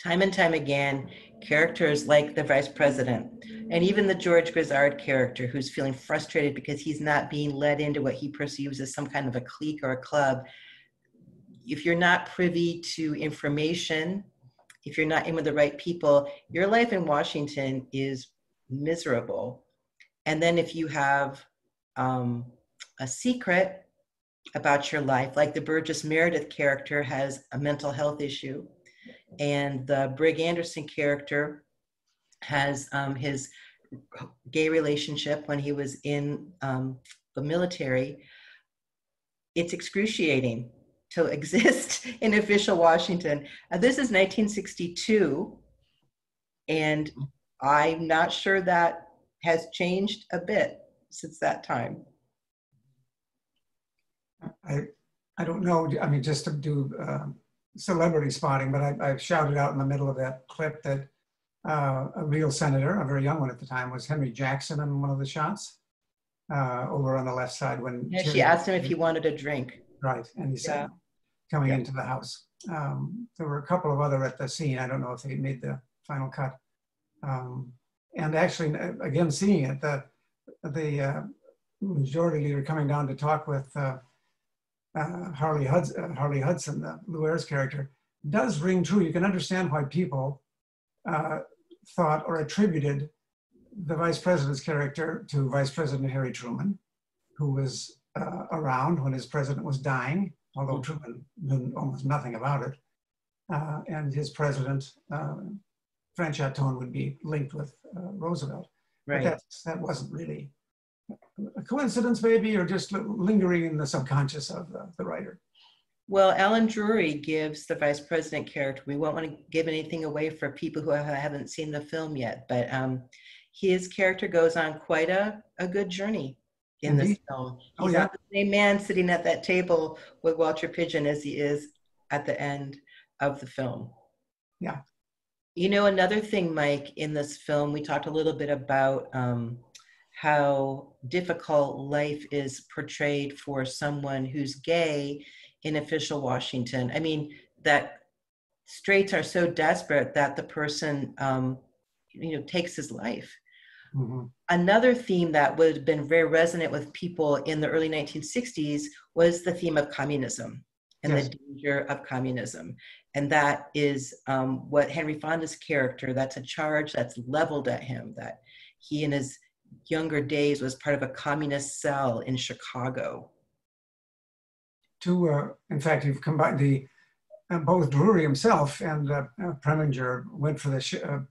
Time and time again, characters like the vice president and even the George Grizzard character, who's feeling frustrated because he's not being led into what he perceives as some kind of a clique or a club. If you're not privy to information, if you're not in with the right people, your life in Washington is miserable. And then if you have a secret about your life, like the Burgess Meredith character has a mental health issue, and the Brigg Anderson character has his gay relationship when he was in the military. It's excruciating to exist in official Washington. This is 1962, and I'm not sure that has changed a bit since that time. I don't know, I mean, just to do celebrity spotting, but I shouted out in the middle of that clip that a real senator, a very young one at the time, was Henry Jackson in one of the shots over on the left side when— yeah, she asked him if he wanted a drink. Right, and he said, coming into the house. There were a couple of other at the scene. I don't know if they made the final cut. And actually, again, seeing it, the majority leader coming down to talk with Harley Hudson, the Lou Ayres character, does ring true. You can understand why people thought or attributed the vice president's character to Vice President Harry Truman, who was around when his president was dying, although Truman knew almost nothing about it. And his president, Franchot Tone, would be linked with Roosevelt. Right. But that wasn't really a coincidence, maybe, or just lingering in the subconscious of the writer. Well, Alan Drury gives the vice president character— we won't want to give anything away for people who haven't seen the film yet, but his character goes on quite a good journey in this film. He's not the same man sitting at that table with Walter Pidgeon as he is at the end of the film. Yeah. You know, another thing, Mike, in this film, we talked a little bit about how difficult life is portrayed for someone who's gay in official Washington. I mean, that straights are so desperate that the person, takes his life. Mm-hmm. Another theme that would have been very resonant with people in the early 1960s was the theme of communism and the danger of communism. And that is what Henry Fonda's character— that's a charge that's leveled at him, that he in his younger days was part of a communist cell in Chicago. In fact, you've combined both Drury himself and Preminger went for the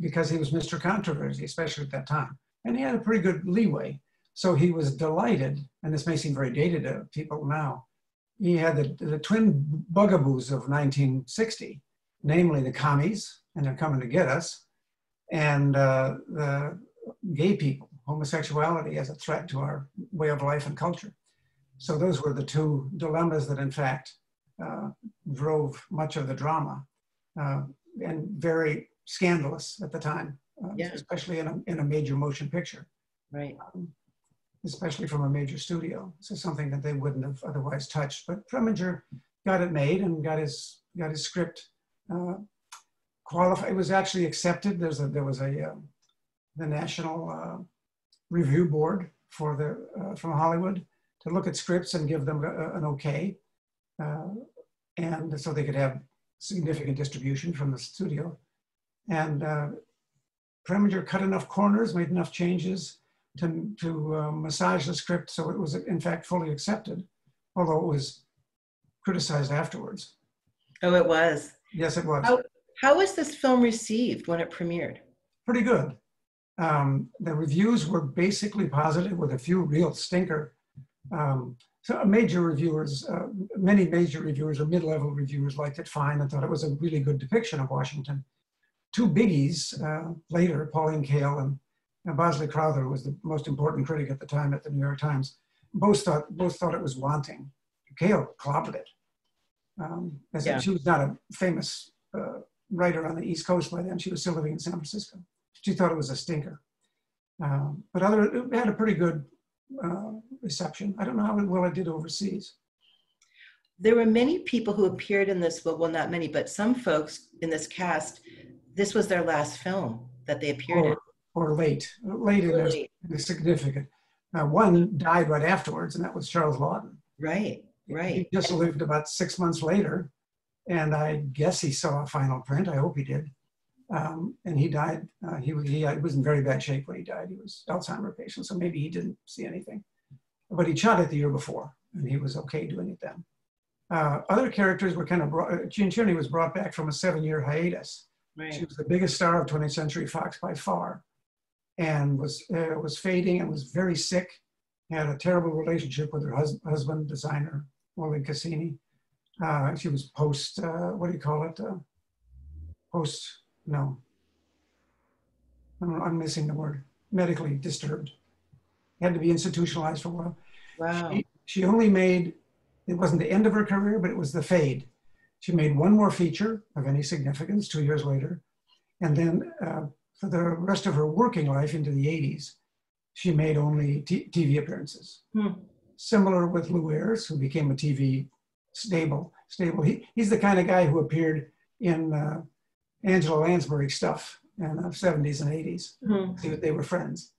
because he was Mr. Controversy, especially at that time. And he had a pretty good leeway. So he was delighted, and this may seem very dated to people now, he had the twin bugaboos of 1960, namely the commies, and they're coming to get us, and the gay people, homosexuality as a threat to our way of life and culture. So those were the two dilemmas that in fact drove much of the drama, and very scandalous at the time, especially in a major motion picture. Right. Especially from a major studio. So something that they wouldn't have otherwise touched. But Preminger got it made and got his script qualified. It was actually accepted. There was a the National Review Board from Hollywood to look at scripts and give them an okay. And so they could have significant distribution from the studio. And Preminger cut enough corners, made enough changes to massage the script so it was in fact fully accepted, although it was criticized afterwards. Oh, it was? Yes, it was. How was this film received when it premiered? Pretty good. The reviews were basically positive, with a few real stinker. So many major reviewers or mid-level reviewers liked it fine and thought it was a really good depiction of Washington. Two biggies later, Pauline Kael and Bosley Crowther, was the most important critic at the time at the New York Times, both thought it was wanting. Cahill clobbered it. She was not a famous writer on the East Coast by then. She was still living in San Francisco. She thought it was a stinker. It had a pretty good reception. I don't know how well it did overseas. There were many people who appeared in this, well, not many, but some folks in this cast, this was their last film that they appeared in. Or late really. It was significant. One died right afterwards, and that was Charles Laughton. Right. He just lived about 6 months later, and I guess he saw a final print. I hope he did. And he died. He was in very bad shape when he died. He was Alzheimer's patient, so maybe he didn't see anything. But he'd shot it the year before, and he was okay doing it then. Other characters were kind of brought. Gene Tierney was brought back from a 7-year hiatus. Right. She was the biggest star of 20th Century Fox by far, and was fading and was very sick. Had a terrible relationship with her husband, designer Wally Cassini. She was post, what do you call it? I'm missing the word. Medically disturbed. Had to be institutionalized for a while. Wow. She only made, it wasn't the end of her career, but it was the fade. She made one more feature of any significance 2 years later. And then for the rest of her working life into the 80s, she made only TV appearances. Similar with Lou Ayres, who became a TV stable. He's the kind of guy who appeared in Angela Lansbury stuff in the 70s and 80s. They were friends.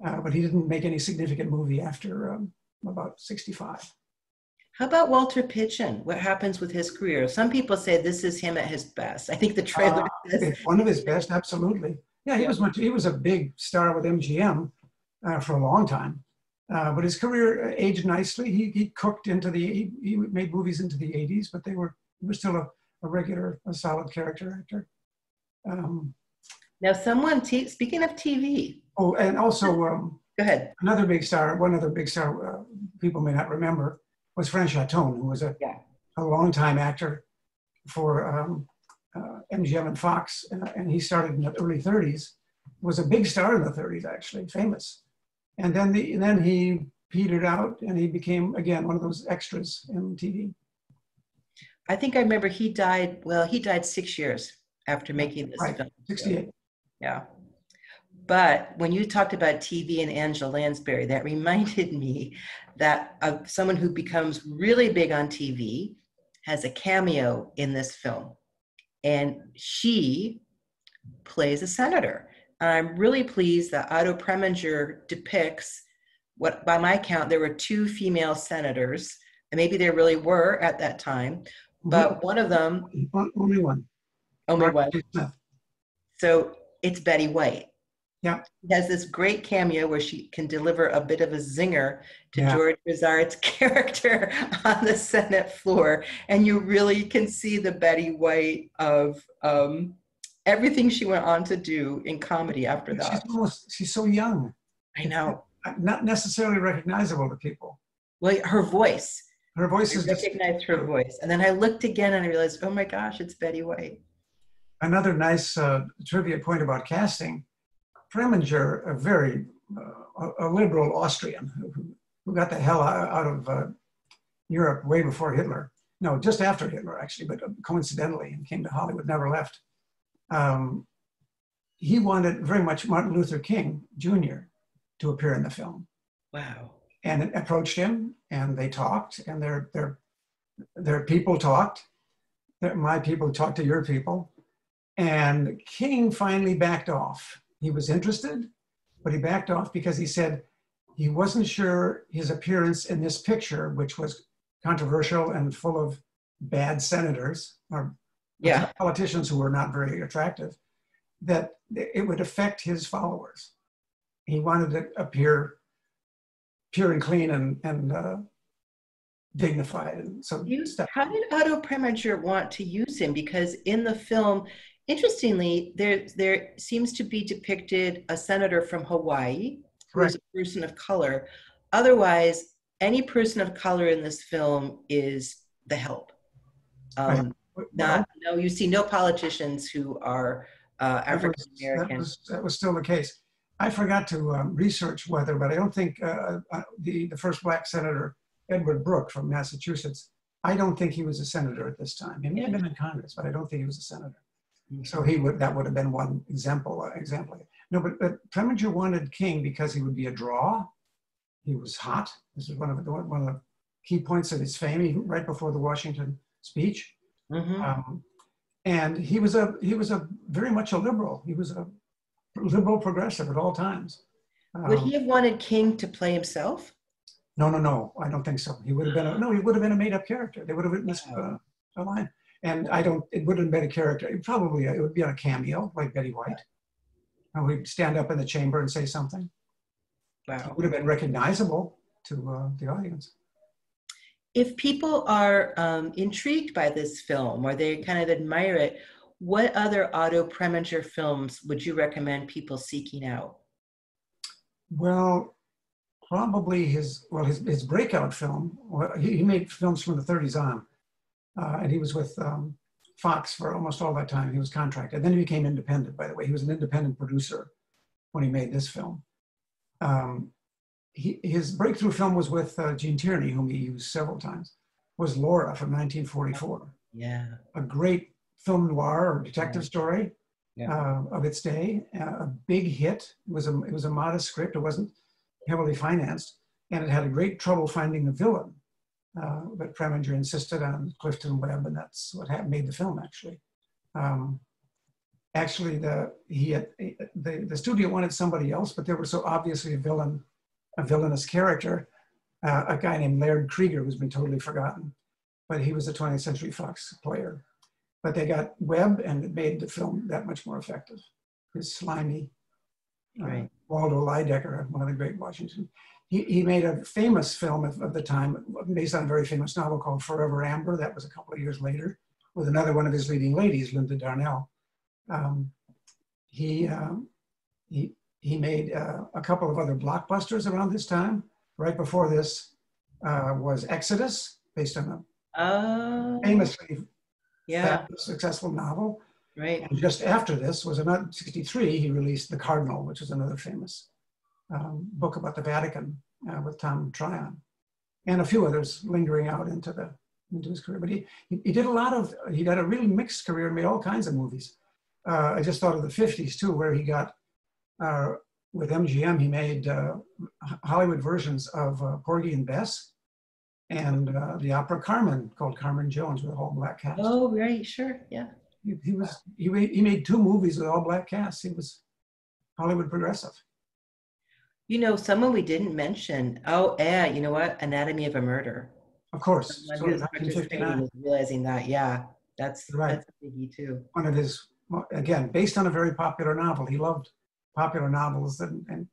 But he didn't make any significant movie after about 65. How about Walter Pidgeon? What happens with his career? Some people say this is him at his best. I think the trailer is one of his best, absolutely. Yeah, he was a big star with MGM. For a long time, but his career aged nicely. He made movies into the 80s, but he was still a solid character actor. Now speaking of TV. Oh, and also, go ahead. One other big star people may not remember was Franchot Tone, who was a longtime actor for MGM and Fox, and he started in the early 30s, was a big star in the 30s actually, famous. And then he petered out, and he became, again, one of those extras in TV. I think I remember he died 6 years after making this film. 68. Yeah. But when you talked about TV and Angela Lansbury, that reminded me that of someone who becomes really big on TV has a cameo in this film. And she plays a senator. I'm really pleased that Otto Preminger depicts what, by my count, there were two female senators, and maybe there really were at that time, but one of them... Only one. So it's Betty White. Yeah. She has this great cameo where she can deliver a bit of a zinger to George Bizarre's character on the Senate floor, and you really can see the Betty White of... everything she went on to do in comedy after that. She's so young. I know. Not necessarily recognizable to people. Well, her voice. Her voice is... I recognized her voice. And then I looked again and I realized, oh my gosh, it's Betty White. Another nice trivia point about casting, Preminger, a liberal Austrian who got the hell out of Europe way before Hitler. No, just after Hitler actually, but coincidentally, and came to Hollywood, never left. He wanted very much Martin Luther King Jr. to appear in the film. Wow. And it approached him, and they talked, and their people talked. My people talked to your people. And King finally backed off. He was interested, but he backed off because he said he wasn't sure his appearance in this picture, which was controversial and full of bad senators, or politicians who were not very attractive, that it would affect his followers. He wanted to appear pure and clean and dignified. And so how did Otto Preminger want to use him? Because in the film, interestingly, there seems to be depicted a senator from Hawaii who's a person of color. Otherwise, any person of color in this film is the help. You see no politicians who are African American. That was still the case. I forgot to research whether, but I don't think the first black senator, Edward Brooke from Massachusetts, I don't think he was a senator at this time. He may have been in Congress, but I don't think he was a senator. So he would, that would have been one example. No, but Preminger wanted King because he would be a draw. He was hot. This is one of the key points of his fame, right before the Washington speech. Mm-hmm. And he was very much a liberal. He was a liberal progressive at all times. Would he have wanted King to play himself? No, no, no. I don't think so. He would have been a, no. He would have been a made-up character. They would have written a line. And I don't, it wouldn't have been a character. It probably, it would be on a cameo, like Betty White. And we'd stand up in the chamber and say something. Wow. It would have been recognizable to the audience. If people are intrigued by this film, or they kind of admire it, what other Otto Preminger films would you recommend people seeking out? Well, probably his breakout film. Well, he made films from the 30s on. And he was with Fox for almost all that time. He was contracted. Then he became independent, by the way. He was an independent producer when he made this film. His breakthrough film was with Gene Tierney, whom he used several times, was Laura from 1944. Yeah. A great film noir or detective story of its day. A big hit. It was a modest script. It wasn't heavily financed. And it had a great trouble finding the villain. But Preminger insisted on Clifton Webb, and that's what made the film, actually. Actually, the studio wanted somebody else, but there was so obviously a villainous character, a guy named Laird Krieger, who's been totally forgotten. But he was a 20th Century Fox player. But they got Webb, and it made the film that much more effective. His slimy Waldo Lidecker, one of the great Washington. He made a famous film of the time based on a very famous novel called Forever Amber. That was a couple of years later with another one of his leading ladies, Linda Darnell. He made a couple of other blockbusters around this time. Right before this was Exodus, based on a famously successful novel. Right. And just after this was about 1963, he released The Cardinal, which is another famous book about the Vatican with Tom Tryon, and a few others lingering out into his career. But he did a lot of, he had a really mixed career and made all kinds of movies. I just thought of the 50s too, where he got, with MGM, he made Hollywood versions of Porgy and Bess and the opera Carmen, called Carmen Jones, with a whole black cast. Oh, right, sure, yeah. He made two movies with all black casts. He was Hollywood progressive. You know, someone we didn't mention. Oh, yeah, you know what? Anatomy of a Murder. Of course. So realizing that, yeah. That's a biggie too. One of his, again, based on a very popular novel. He loved popular novels and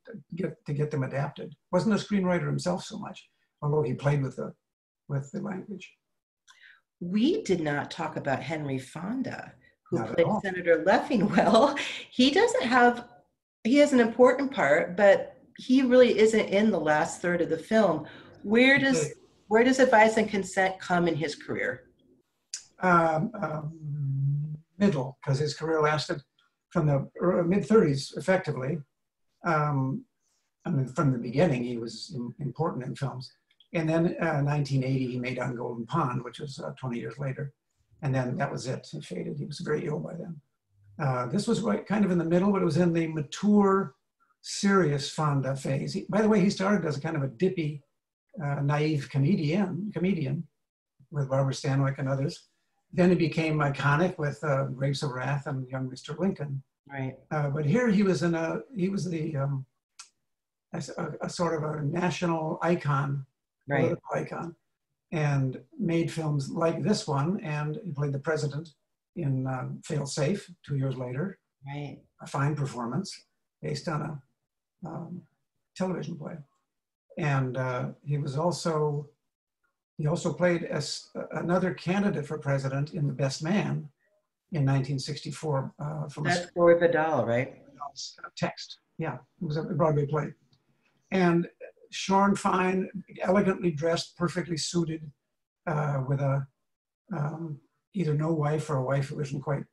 to get them adapted. Wasn't a screenwriter himself so much, although he played with the language. We did not talk about Henry Fonda, who played Senator Leffingwell. He has an important part, but he really isn't in the last third of the film. Where does Advise and Consent come in his career? Middle, because his career lasted from the mid-30s, effectively. I mean, from the beginning, he was important in films. And then 1980, he made On Golden Pond, which was 20 years later. And then that was it. He faded. He was very ill by then. This was right, kind of in the middle, but it was in the mature, serious Fonda phase. By the way, he started as a kind of a dippy, naive comedian with Barbara Stanwyck and others. Then he became iconic with Grapes of Wrath and Young Mr. Lincoln. Right. But here he was a sort of a national icon, political icon, and made films like this one. And he played the president in Fail Safe 2 years later. Right. A fine performance based on a television play, and he also played as another candidate for president in The Best Man in 1964. That's Gore Vidal, right? Text, yeah, it was a Broadway play, and shorn, fine, elegantly dressed, perfectly suited, with a either no wife or a wife who isn't quite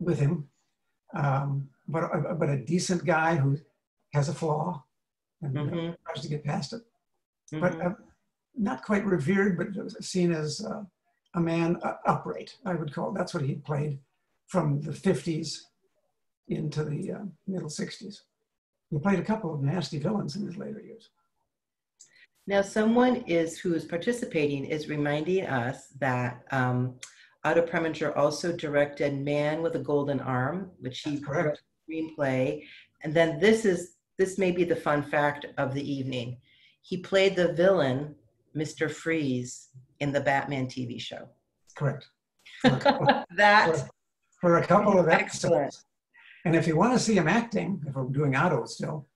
with him. but a decent guy who has a flaw and tries to get past it. But not quite revered, but seen as a man upright, I would call it. That's what he played from the 50s into the middle 60s. He played a couple of nasty villains in his later years. Now, someone who is participating is reminding us that Otto Preminger also directed Man with a Golden Arm, which he wrote screenplay. And then this may be the fun fact of the evening. He played the villain, Mr. Freeze, in the Batman TV show. Correct. For a couple of episodes. And if you want to see him acting, if we're doing Otto still,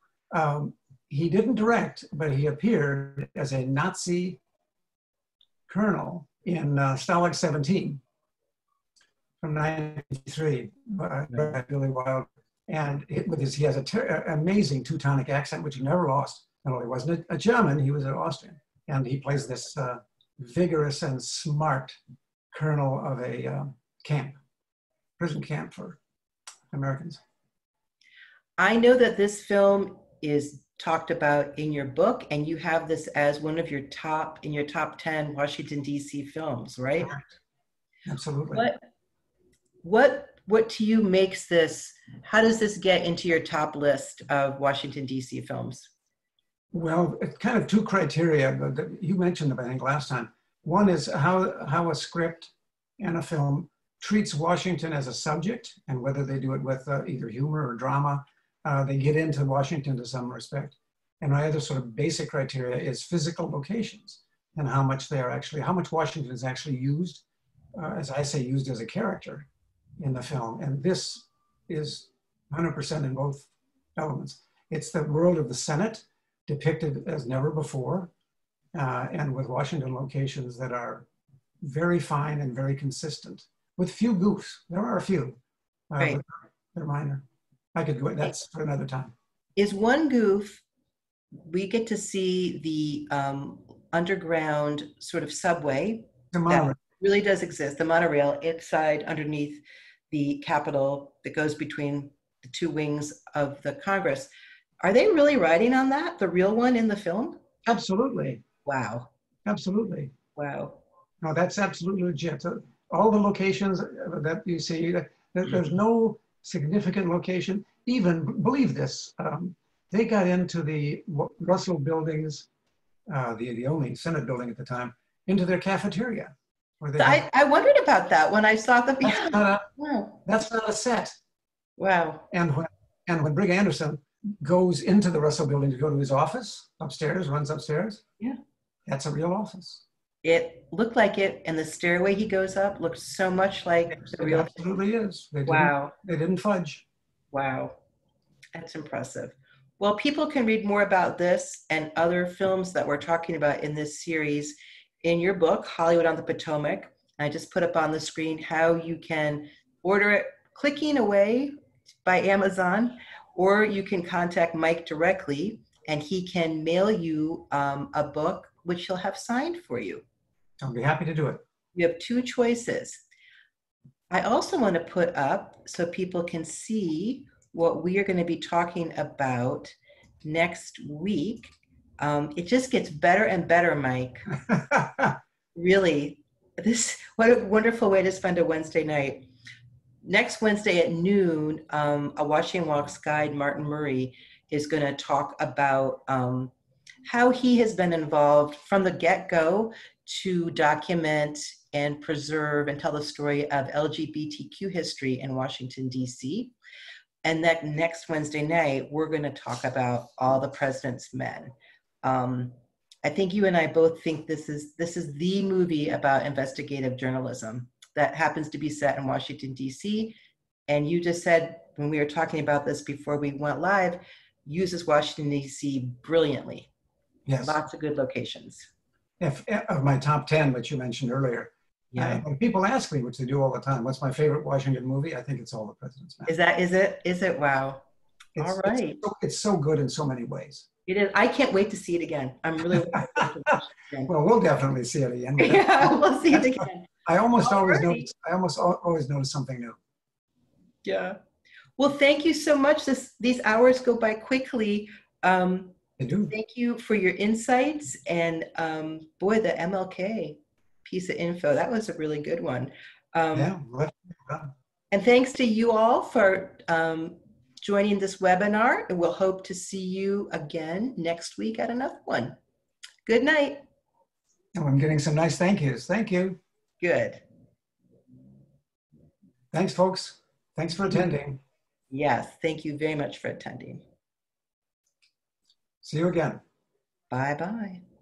he didn't direct, but he appeared as a Nazi colonel in Stalag 17 from 93 by Billy Wilder. And he has an amazing Teutonic accent, which he never lost. No, he wasn't a German, he was an Austrian. And he plays this vigorous and smart colonel of a prison camp for Americans. I know that this film is talked about in your book, and you have this as one of your top 10 Washington DC films, right? Absolutely. What to you makes this, how does this get into your top list of Washington DC films? Well, it's kind of two criteria that you mentioned, I think, last time. One is how a script and a film treats Washington as a subject, and whether they do it with either humor or drama, they get into Washington to some respect. And my other sort of basic criteria is physical locations and how much Washington is actually used, as I say, used as a character in the film. And this is 100% in both elements. It's the world of the Senate, depicted as never before, and with Washington locations that are very fine and very consistent, with few goofs. There are a few, but they're minor. I could go, that's for another time. Is one goof, we get to see the underground sort of subway that really does exist, the monorail inside underneath the Capitol that goes between the two wings of the Congress. Are they really riding on that, the real one in the film? Absolutely. Wow. Absolutely. Wow. No, that's absolutely legit. All the locations that you see, there's no significant location. Even, believe this, they got into the Russell buildings, the only Senate building at the time, into their cafeteria. Where they I wondered about that when I saw the film. That's not a set. Wow. And when Brigg Anderson goes into the Russell building to go to his office upstairs, runs upstairs. Yeah. That's a real office. It looked like it, and the stairway he goes up looked so much like the real office. It absolutely is. They didn't fudge. Wow. That's impressive. Well, people can read more about this and other films that we're talking about in this series in your book, Hollywood on the Potomac. I just put up on the screen how you can order it clicking away by Amazon, or you can contact Mike directly, and he can mail you a book, which he'll have signed for you. I'll be happy to do it. You have two choices. I also want to put up, so people can see what we are going to be talking about next week. It just gets better and better, Mike. Really, what a wonderful way to spend a Wednesday night. Next Wednesday at noon, a Washington Walks guide, Martin Murray, is going to talk about how he has been involved from the get-go to document and preserve and tell the story of LGBTQ history in Washington, D.C. And that next Wednesday night, we're going to talk about All the President's Men. I think you and I both think this is the movie about investigative journalism that happens to be set in Washington, D.C. And you just said, when we were talking about this before we went live, uses Washington, D.C. brilliantly. Yes. Lots of good locations. Of my top 10, which you mentioned earlier. Yeah. When people ask me, which they do all the time, what's my favorite Washington movie? I think it's All the President's Men. Is it? Wow. All right. It's so good in so many ways. It is. I can't wait to see it again. I'm really looking forward to it. Well, we'll definitely see it again. Yeah, we'll see it again. I almost always notice something new. Yeah. Well, thank you so much. These hours go by quickly. They do. Thank you for your insights, and boy, the MLK piece of info, that was a really good one. And thanks to you all for joining this webinar, and we'll hope to see you again next week at another one. Good night. Oh, I'm getting some nice thank yous. Thank you. Good. Thanks, folks. Thanks for attending. Yes, thank you very much for attending. See you again. Bye-bye.